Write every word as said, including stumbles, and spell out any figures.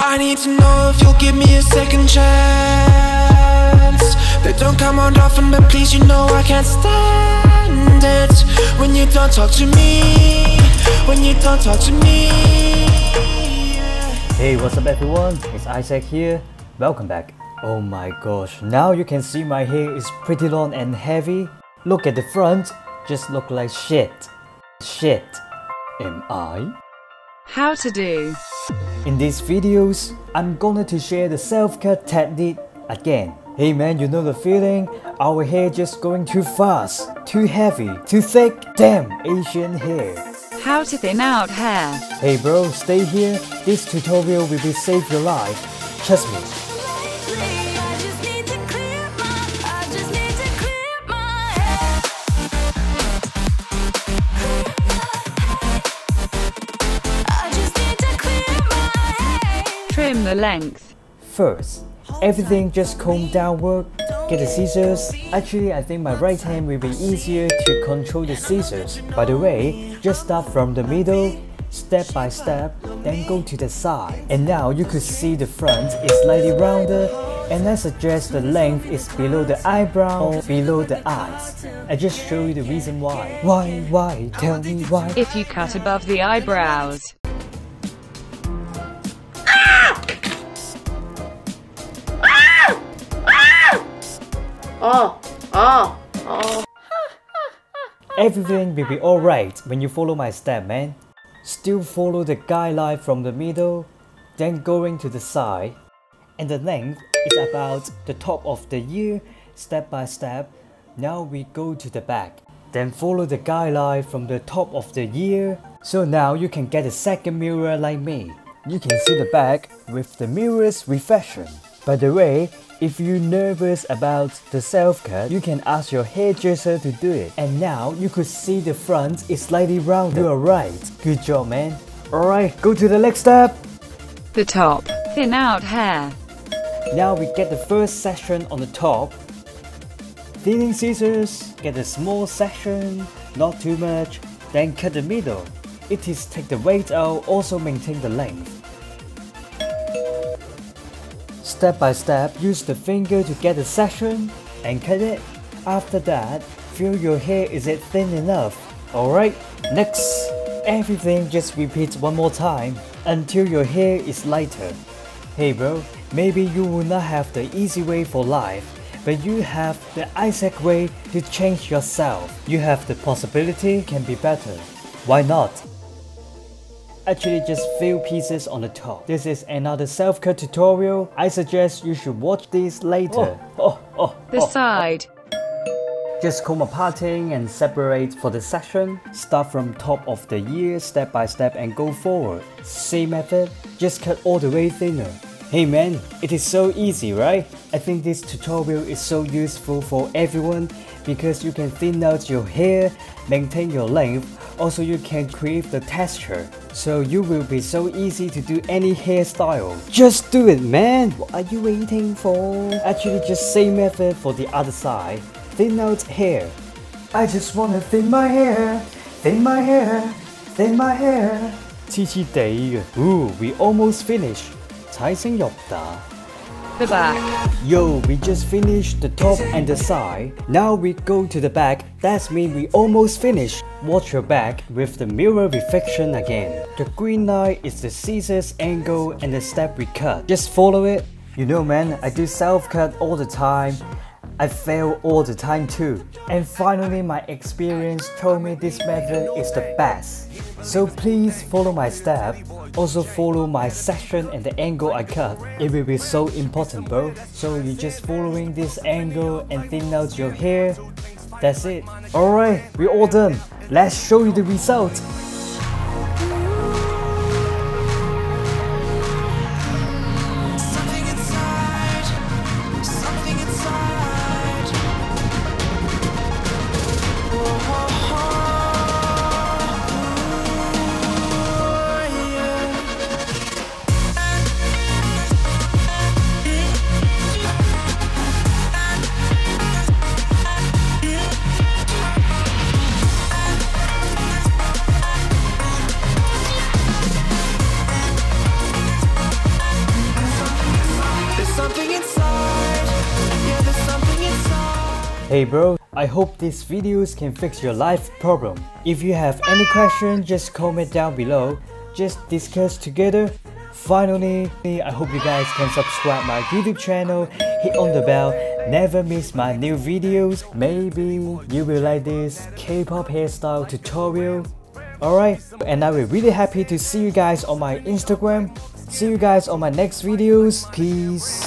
I need to know if you'll give me a second chance. They don't come on often, but please, you know I can't stand it when you don't talk to me, when you don't talk to me. Hey, what's up everyone? It's Isaac here. Welcome back. Oh my gosh, now you can see my hair is pretty long and heavy. Look at the front, just look like shit. Shit. Am I? How to do. In these videos, I'm gonna to share the self-care technique again. Hey man, you know the feeling? Our hair just going too fast, too heavy, too thick. Damn, Asian hair. How to thin out hair. Hey bro, stay here. This tutorial will be save your life. Trust me. Trim the length. First, everything just comb downward, get the scissors. Actually, I think my right hand will be easier to control the scissors. By the way, just start from the middle, step by step, then go to the side. And now you could see the front is slightly rounder, and I suggest the length is below the eyebrow or below the eyes. I just show you the reason why. Why, why, tell me why. If you cut above the eyebrows, Oh, oh, oh. everything will be alright when you follow my step, man. Still follow the guideline from the middle, then going to the side. And the length is about the top of the ear, step by step. Now we go to the back. Then follow the guideline from the top of the ear. So now you can get a second mirror like me. You can see the back with the mirror's reflection. By the way, if you're nervous about the self-care, you can ask your hairdresser to do it. And now you could see the front is slightly rounded. You are right. Good job, man. Alright, go to the next step. The top. Thin out hair. Now we get the first section on the top. Thinning scissors. Get a small section, not too much. Then cut the middle. It is take the weight out, also maintain the length. Step by step, use the finger to get the section and cut it. After that, feel your hair is it thin enough. Alright, next. Everything just repeat one more time until your hair is lighter. Hey bro, maybe you will not have the easy way for life, but you have the Isaac way to change yourself. You have the possibility can be better. Why not? Actually just few pieces on the top. This is another self-care tutorial. I suggest you should watch this later. Oh, oh, oh, the oh, side. Oh. Just comb aparting and separate for the section. Start from top of the ear, step by step and go forward. Same method, just cut all the way thinner. Hey man, it is so easy, right? I think this tutorial is so useful for everyone because you can thin out your hair, maintain your length, also you can create the texture. So you will be so easy to do any hairstyle. Just do it, man! What are you waiting for? Actually, just same method for the other side. Thin out hair. I just wanna thin my hair, thin my hair, thin my hair. Ooh, we almost finished. The back. Yo, we just finished the top and the side. Now we go to the back. That's mean we almost finished. Watch your back with the mirror reflection again. The green line is the scissors angle and the step we cut. Just follow it. You know man, I do self-cut all the time. I fail all the time too. And finally my experience told me this method is the best. So please follow my step. Also follow my section and the angle I cut. It will be so important bro. So you just following this angle and thin out your hair. That's it. Alright, we're all done. Let's show you the result. Hey bro, I hope these videos can fix your life problem. If you have any question, just comment down below. Just discuss together. Finally, I hope you guys can subscribe my YouTube channel, hit on the bell, never miss my new videos. Maybe you will like this K-pop hairstyle tutorial. Alright, and I will be really happy to see you guys on my Instagram. See you guys on my next videos. Peace.